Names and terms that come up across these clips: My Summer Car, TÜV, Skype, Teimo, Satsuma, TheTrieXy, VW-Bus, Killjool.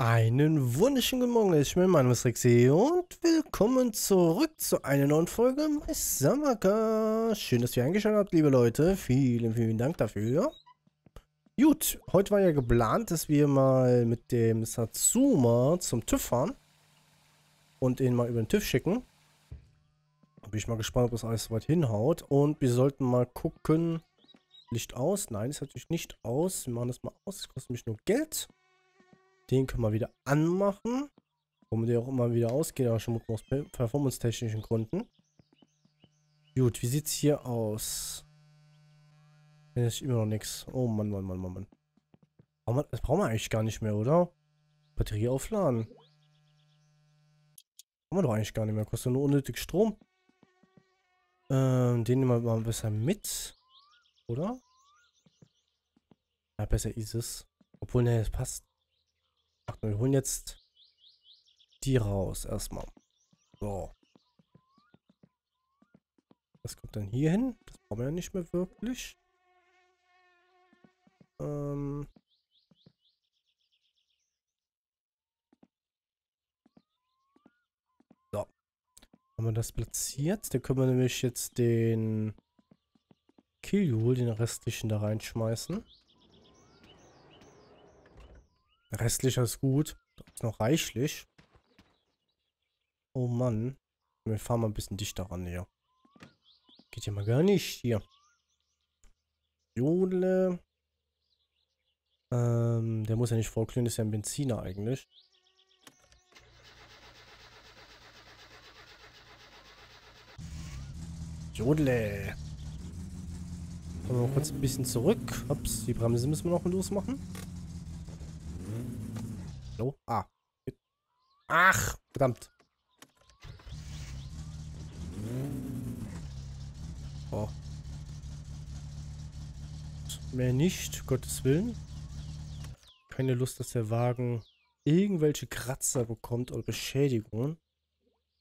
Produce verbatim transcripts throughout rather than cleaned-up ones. Einen wunderschönen guten Morgen, ich bin mein Name ist TheTrieXy und willkommen zurück zu einer neuen Folge My Summer Car. Schön, dass ihr eingeschaltet habt, liebe Leute. Vielen, vielen Dank dafür. Gut, heute war ja geplant, dass wir mal mit dem Satsuma zum TÜV fahren und ihn mal über den TÜV schicken. Da bin ich mal gespannt, ob das alles soweit hinhaut. Und wir sollten mal gucken. Licht aus? Nein, ist natürlich nicht aus. Wir machen das mal aus, das kostet mich nur Geld. Den können wir wieder anmachen. Warum der auch immer wieder ausgeht, aber schon aus performance-technischen Gründen. Gut, wie sieht es hier aus? Hier ist immer noch nichts. Oh Mann, Mann, Mann, Mann, Mann. Das brauchen wir eigentlich gar nicht mehr, oder? Batterie aufladen. Brauchen wir doch eigentlich gar nicht mehr. Kostet nur unnötig Strom. Ähm, den nehmen wir mal besser mit. Oder? Ja, besser ist es. Obwohl, ne, das passt. Wir holen jetzt die raus erstmal. So. Das kommt dann hier hin. Das brauchen wir ja nicht mehr wirklich. Ähm. So. Haben wir das platziert? Da können wir nämlich jetzt den Killjool, den restlichen da reinschmeißen. Restlicher ist gut. Ist noch reichlich. Oh Mann. Wir fahren mal ein bisschen dichter ran hier. Geht ja mal gar nicht hier. Jodle. Ähm, der muss ja nicht vorglühen, ist ja ein Benziner eigentlich. Jodle. Kommen wir mal kurz ein bisschen zurück. Ups, die Bremse müssen wir noch losmachen. Hallo? Ah. Ach, verdammt. Oh. Mehr nicht, Gottes Willen. Keine Lust, dass der Wagen irgendwelche Kratzer bekommt oder Beschädigungen.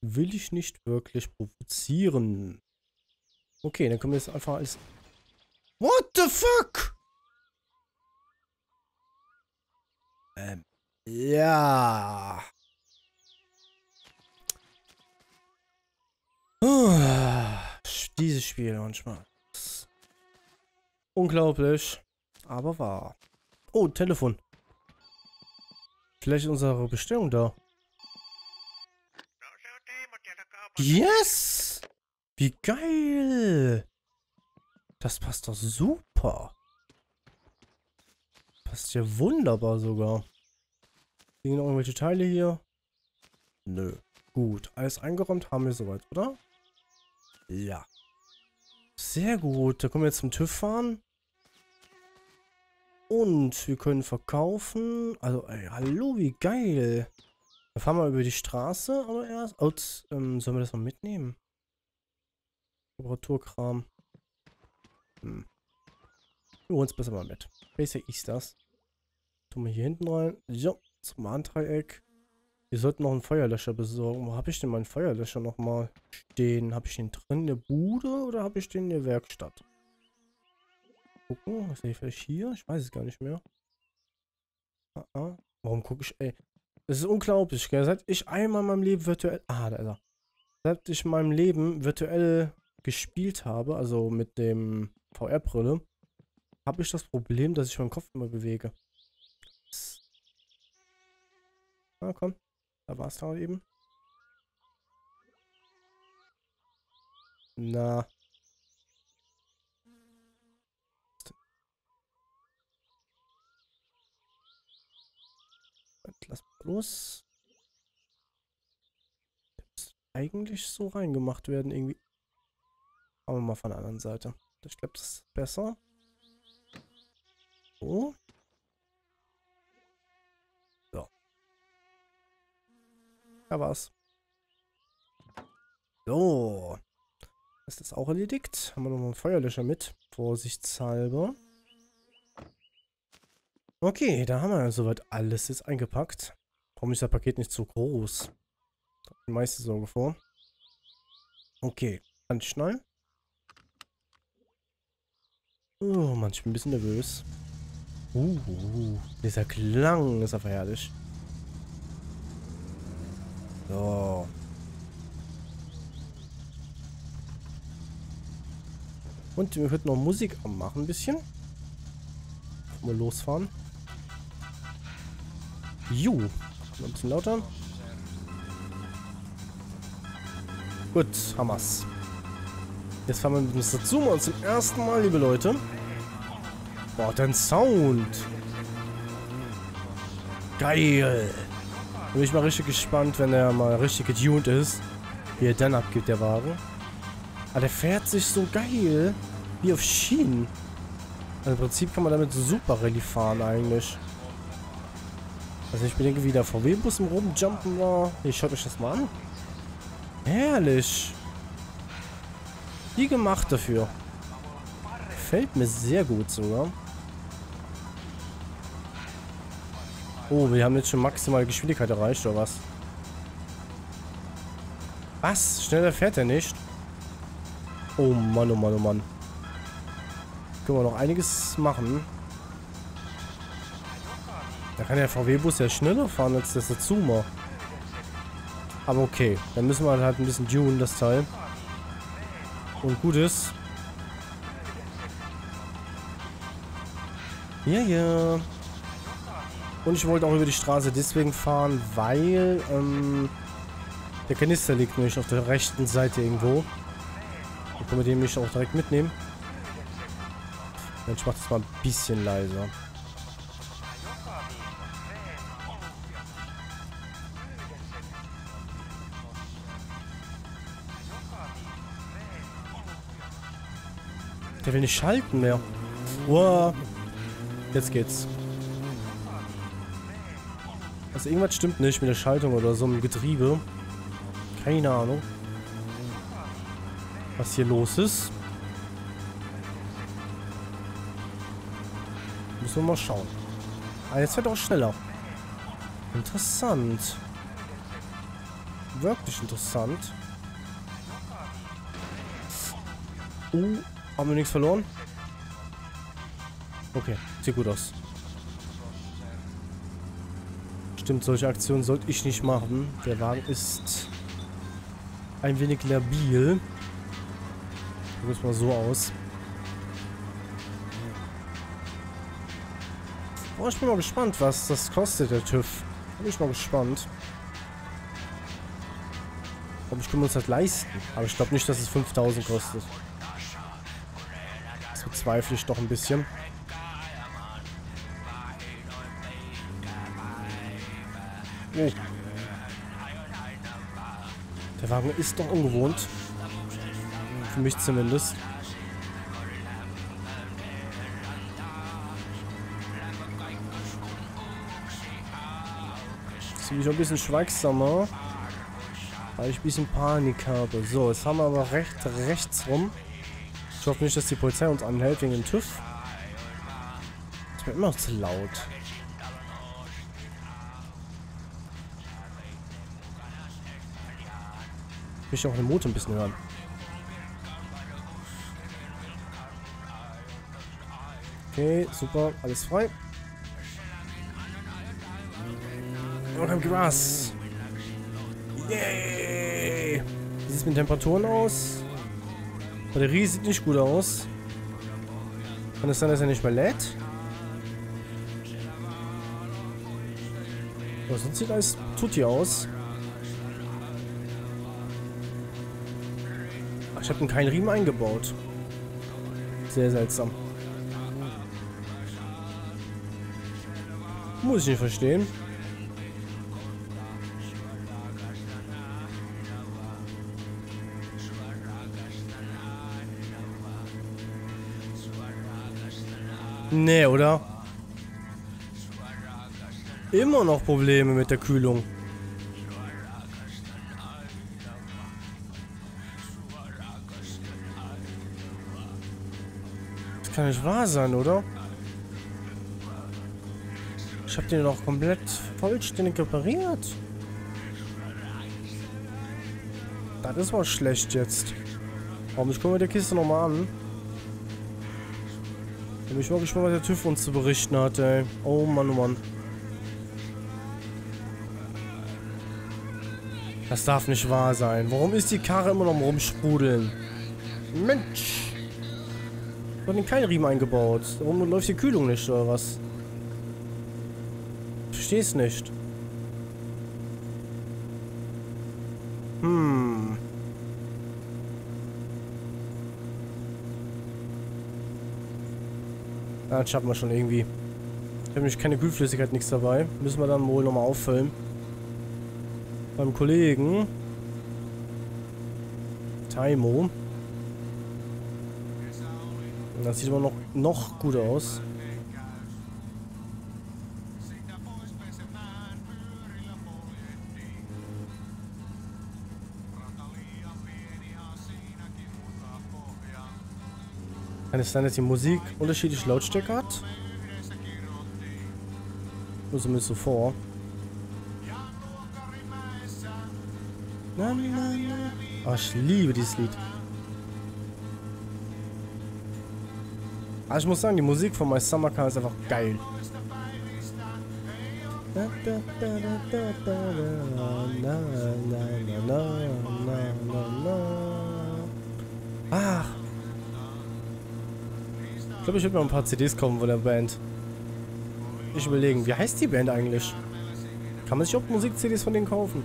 Will ich nicht wirklich provozieren. Okay, dann können wir jetzt einfach als... What the fuck? Ähm. Ja. Uh, dieses Spiel manchmal. Unglaublich. Aber wahr. Oh, Telefon. Vielleicht ist unsere Bestellung da. Yes! Wie geil! Das passt doch super. Passt ja wunderbar sogar. Liegen noch irgendwelche Teile hier? Nö. Gut. Alles eingeräumt haben wir soweit, oder? Ja. Sehr gut. Da können wir jetzt zum TÜV fahren. Und wir können verkaufen. Also, ey, hallo, wie geil. Dann fahren wir über die Straße, aber erst. Oh, ähm, sollen wir das mal mitnehmen? Reparaturkram. Hm. Wir holen es besser mal mit. Welcher ist das? Tun wir hier hinten rein. Jo. Zum Mahndreieck. Wir sollten noch einen Feuerlöscher besorgen. Wo habe ich denn meinen Feuerlöscher nochmal stehen? Habe ich den drin in der Bude oder habe ich den in der Werkstatt? Gucken, was sehe ich vielleicht hier? Ich weiß es gar nicht mehr. Ah, ah. Warum gucke ich, ey? Das ist unglaublich, gell? Seit ich einmal in meinem Leben virtuell... Ah, da ist er. Seit ich in meinem Leben virtuell gespielt habe, also mit dem V R-Brille, habe ich das Problem, dass ich meinen Kopf immer bewege. Na komm, da war es doch eben. Na. Lass bloß. Das eigentlich so reingemacht werden irgendwie. Machen wir mal von der anderen Seite. Ich glaube, das ist besser. So. Da war's. So. Ist das auch erledigt? Haben wir nochmal einen Feuerlöscher mit. Vorsichtshalber. Okay, da haben wir soweit alles jetzt eingepackt. Warum ist das Paket nicht so groß? Da hat die meiste Sorge vor. Okay, anschnallen. Oh Mann, ich bin ein bisschen nervös. Uh, dieser Klang ist aber herrlich. So. Und wir können noch Musik anmachen ein bisschen. Mal losfahren. Ju. Noch ein bisschen lauter. Gut, Hamas. Jetzt fahren wir mit dem Satsuma uns zum ersten Mal, liebe Leute. Boah, dein Sound. Geil. Bin ich mal richtig gespannt, wenn er mal richtig getuned ist, wie er dann abgibt, der Wagen. Aber der fährt sich so geil, wie auf Schienen. Also im Prinzip kann man damit super Rallye fahren eigentlich. Also ich bedenke, wie der V W-Bus im Rumjumpen war. Hier, schaut euch das mal an. Herrlich. Die gemacht dafür. Gefällt mir sehr gut sogar. Oh, wir haben jetzt schon maximale Geschwindigkeit erreicht, oder was? Was? Schneller fährt er nicht? Oh Mann, oh Mann, oh Mann. Können wir noch einiges machen. Da kann der V W-Bus ja schneller fahren als der Satsuma. Aber okay, dann müssen wir halt ein bisschen tunen, das Teil. Und gut ist. Ja, ja. Und ich wollte auch über die Straße deswegen fahren, weil ähm, der Kanister liegt nämlich auf der rechten Seite irgendwo. Dann können wir den nämlich auch direkt mitnehmen. Ich mache das mal ein bisschen leiser. Der will nicht schalten mehr. Wow. Jetzt geht's. Also irgendwas stimmt nicht mit der Schaltung oder so im Getriebe. Keine Ahnung, was hier los ist. Müssen wir mal schauen. Ah, jetzt wird auch schneller. Interessant. Wirklich interessant. Uh, haben wir nichts verloren? Okay, sieht gut aus. Stimmt, solche Aktionen sollte ich nicht machen. Der Wagen ist ein wenig labil. Sieht es mal so aus. Oh, ich bin mal gespannt, was das kostet, der TÜV. Bin ich mal gespannt. Aber ich kann uns das leisten. Aber ich glaube nicht, dass es fünftausend kostet. Das bezweifle ich doch ein bisschen. Oh. Der Wagen ist doch ungewohnt. Für mich zumindest. Jetzt bin ich ein bisschen schweigsamer, weil ich ein bisschen Panik habe. So, jetzt haben wir aber recht rechts rum. Ich hoffe nicht, dass die Polizei uns anhält wegen dem TÜV. Das wird immer noch zu laut. Ich möchte auch den Motor ein bisschen hören. Okay, super, alles frei. Und am Gras. Yay! Wie sieht es mit Temperaturen aus? Die Batterie sieht nicht gut aus. Kann es sein, dass er nicht mehr lädt? Aber sonst sieht alles tutti aus. Ich habe ihm keinen Riemen eingebaut. Sehr seltsam. Muss ich nicht verstehen. Nee, oder? Immer noch Probleme mit der Kühlung. Kann nicht wahr sein, oder? Ich habe den doch komplett vollständig repariert. Das ist mal schlecht jetzt. Warum? Ich komme mit der Kiste nochmal an. Ich bin mal gespannt, was der TÜV uns zu berichten hat, ey. Oh Mann, oh Mann. Das darf nicht wahr sein. Warum ist die Karre immer noch am Rumsprudeln? Mensch! Ich habe den Keilriemen eingebaut. Warum läuft die Kühlung nicht oder was? Ich versteh's nicht. Hm. Ah, das schaffen wir schon irgendwie. Ich habe nämlich keine Kühlflüssigkeit, nichts dabei. Müssen wir dann wohl nochmal auffüllen. Beim Kollegen. Teimo. Das sieht immer noch, noch gut aus. Kann es sein, dass die Musik unterschiedliche Lautstärke hat? Nur zumindest so vor. Oh, ich liebe dieses Lied. Aber ich muss sagen, die Musik von My Summer Car ist einfach geil. Ach. Ich glaube, ich würde mal ein paar C Ds kaufen von der Band. Ich überlegen, wie heißt die Band eigentlich? Kann man sich auch Musik-C Ds von denen kaufen?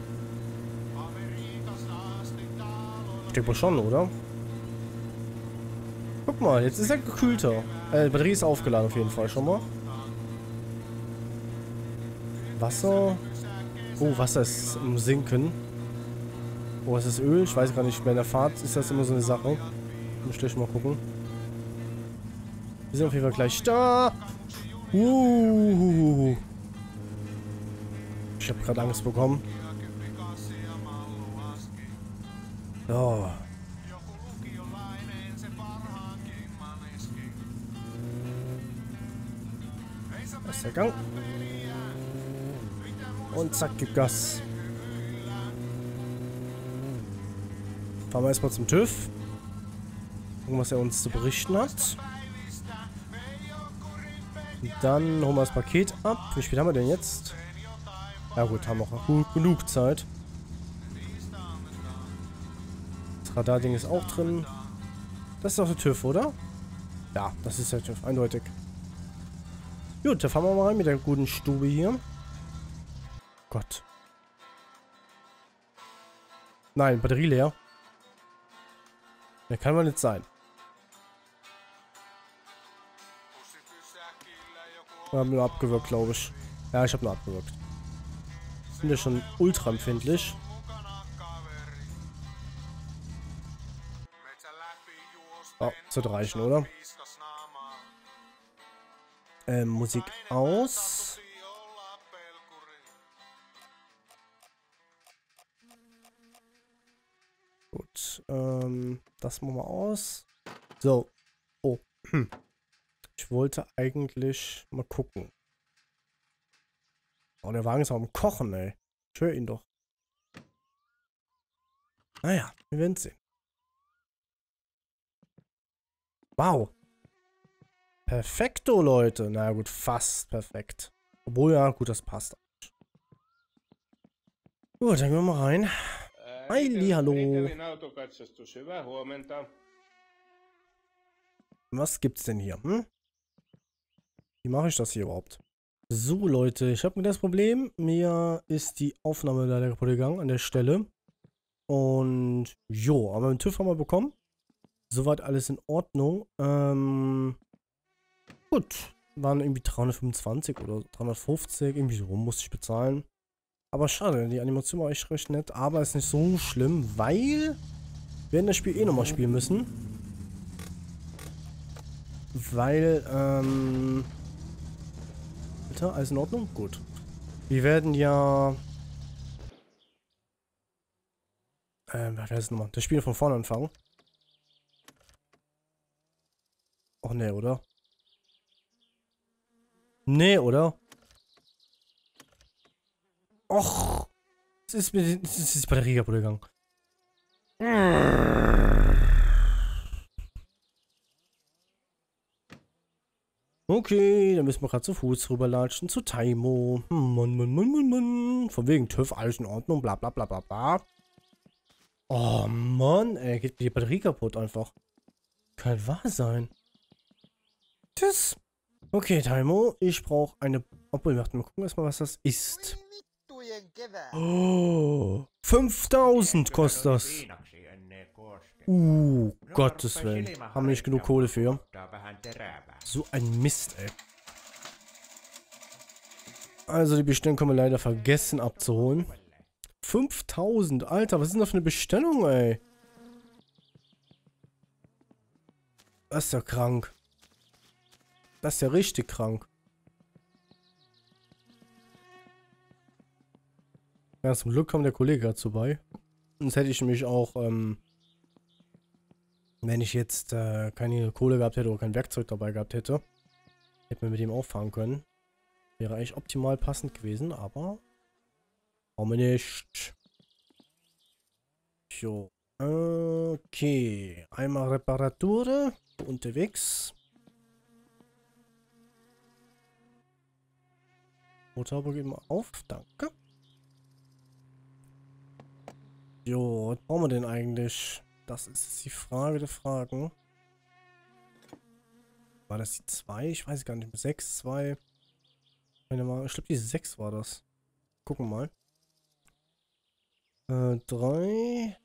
Ich denke mal schon, oder? Guck mal, jetzt ist er gekühlter. Äh, die Batterie ist aufgeladen auf jeden Fall schon mal. Wasser. Oh, Wasser ist im Sinken. Oh, ist das Öl? Ich weiß gar nicht. Bei der Fahrt ist das immer so eine Sache. Muss gleich mal gucken. Wir sind auf jeden Fall gleich da. Uh. Ich habe gerade Angst bekommen. So. Das ist der Gang. Und zack, gib Gas. Fahren wir erstmal zum TÜV. Gucken, was er uns zu berichten hat. Dann holen wir das Paket ab. Wie spät haben wir denn jetzt? Ja gut, haben wir auch genug Zeit. Das Radar-Ding ist auch drin. Das ist doch der TÜV, oder? Ja, das ist der TÜV, eindeutig. Gut, da fahren wir mal rein mit der guten Stube hier. Gott. Nein, Batterie leer. Der kann man nicht sein. Wir haben nur abgewürgt, glaube ich. Ja, ich habe nur abgewürgt. Ich bin ja schon ultra empfindlich. Oh, das wird reichen, oder? Ähm, Musik aus. Gut, ähm, das machen wir aus. So. Oh, hm. Ich wollte eigentlich mal gucken. Oh, der Wagen ist auch am Kochen, ey. Ich höre ihn doch. Naja, wir werden es sehen. Wow. Perfekto, Leute. Na gut, fast perfekt. Obwohl, ja, gut, das passt. Gut, dann gehen wir mal rein. Heili, hallo. Was gibt's denn hier? Hm? Wie mache ich das hier überhaupt? So, Leute, ich habe mir das Problem. Mir ist die Aufnahme leider kaputt gegangen an der Stelle. Und jo, aber den TÜV haben wir bekommen. Soweit alles in Ordnung. Ähm, gut. Waren irgendwie dreihundertfünfundzwanzig oder dreihundertfünfzig. Irgendwie so rum musste ich bezahlen. Aber schade, die Animation war echt recht nett. Aber ist nicht so schlimm, weil wir werden das Spiel eh nochmal spielen müssen. Weil, ähm... Alter, alles in Ordnung? Gut. Wir werden ja... Ähm, was heißt nochmal? Das Spiel von vorne anfangen. Och ne, oder? Ne, oder? Och! Es ist mir... Es ist die Batterie kaputt gegangen. Okay, dann müssen wir gerade zu Fuß rüberlatschen zu Teimo. Mann, Mann, Mann, Mann, Mann. Von wegen TÜV, alles in Ordnung, bla bla bla bla bla. Oh Mann, ey, geht die Batterie kaputt einfach. Kann wahr sein. Tschüss. Okay, Teimo, ich brauche eine... Obwohl, warte mal, gucken erstmal, was das ist. Oh, fünftausend kostet das. Uh, Gottes Willen. Haben wir nicht genug Kohle für. So ein Mist, ey. Also die Bestellung können wir leider vergessen abzuholen. fünftausend, Alter, was ist denn das für eine Bestellung, ey? Das ist ja krank. Das ist ja richtig krank. Ja, zum Glück kam der Kollege dazu bei. Sonst hätte ich mich auch, ähm, wenn ich jetzt äh, keine Kohle gehabt hätte oder kein Werkzeug dabei gehabt hätte, hätte man mit ihm auch fahren können. Wäre eigentlich optimal passend gewesen, aber brauchen wir nicht. So. Okay. Einmal Reparatur unterwegs. Motorhaube geben wir auf. Danke. Jo, was brauchen wir denn eigentlich? Das ist jetzt die Frage der Fragen. War das die zwei? Ich weiß gar nicht. sechs, zwei. Ich glaube, die sechs war das. Gucken wir mal. Äh, drei,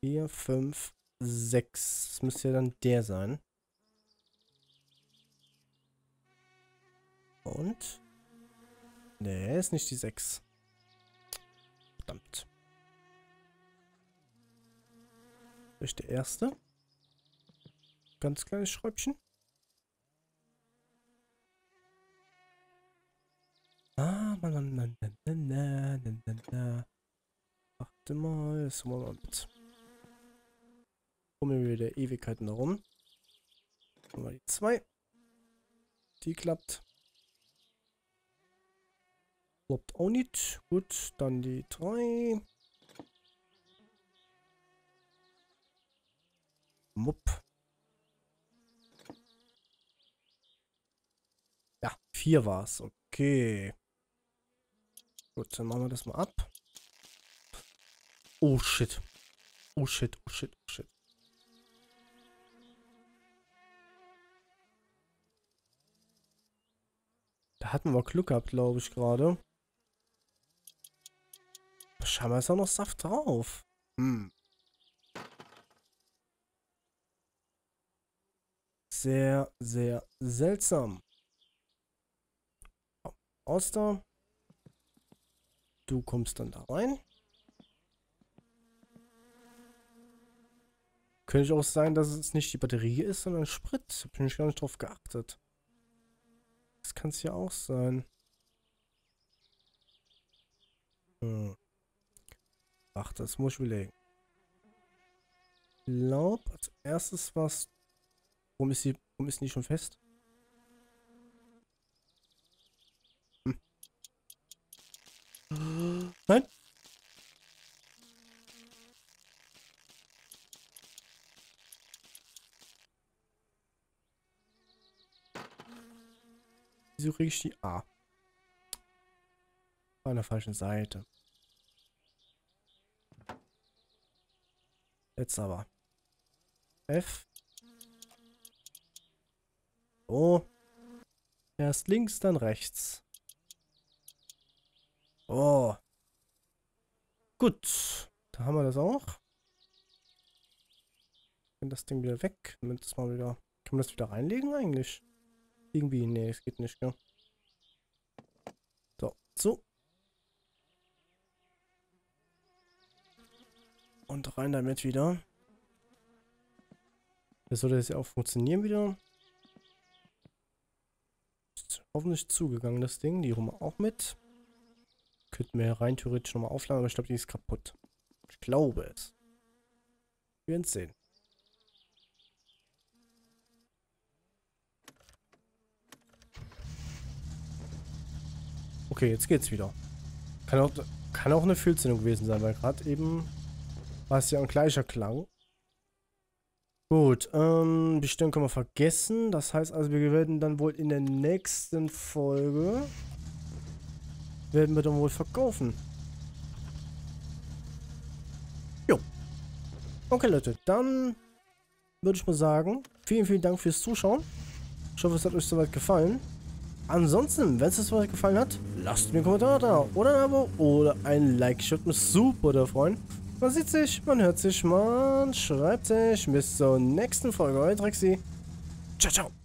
vier, fünf, sechs. Das müsste ja dann der sein. Und? Nee, ist nicht die sechs. Verdammt. Durch der erste. Ganz kleines Schräubchen. Ah, na, na, na, na, na, na, na, na. Warte mal, so mal mit. Kommen wir wieder Ewigkeiten herum. Machen wir die zwei. Die klappt. Klappt auch nicht. Gut, dann die drei. Mupp. Ja, vier war es. Okay. Gut, dann machen wir das mal ab. Oh shit. Oh shit, oh shit, oh shit. Da hatten wir Glück gehabt, glaube ich, gerade. Scheinbar ist auch noch Saft drauf. Hm. Sehr, sehr seltsam. Oh, aus da. Du kommst dann da rein. Könnte auch sein, dass es nicht die Batterie ist, sondern Sprit. Da bin ich gar nicht drauf geachtet. Das kann es ja auch sein. Hm. Ach, das muss ich überlegen. Ich glaube, als erstes war es... Warum ist, die, warum ist die schon fest? Hm. Nein! Wieso kriege ich die A? An der falschen Seite. Jetzt aber. F. Oh. Erst links, dann rechts. Oh. Gut. Da haben wir das auch. Kann das Ding wieder weg. Das mal wieder. Kann man das wieder reinlegen eigentlich? Irgendwie, nee, es geht nicht, gell? So, so. Und rein damit wieder. Das sollte jetzt ja auch funktionieren wieder. Hoffentlich zugegangen, das Ding. Die holen wir auch mit. Könnten wir rein theoretisch nochmal aufladen, aber ich glaube, die ist kaputt. Ich glaube es. Wir werden es sehen. Okay, jetzt geht's wieder. Kann auch, kann auch eine Fehlzündung gewesen sein, weil gerade eben war es ja ein gleicher Klang. Gut, ähm, bestellen können wir vergessen. Das heißt also, wir werden dann wohl in der nächsten Folge werden wir dann wohl verkaufen. Jo. Okay, Leute, dann würde ich mal sagen, vielen, vielen Dank fürs Zuschauen. Ich hoffe, es hat euch soweit gefallen. Ansonsten, wenn es euch soweit gefallen hat, lasst mir einen Kommentar da oder ein Abo oder ein Like. Ich würde mich super da freuen. Man sieht sich, man hört sich, man schreibt sich. Bis zur nächsten Folge. Euer TheTrieXy. Ciao, ciao.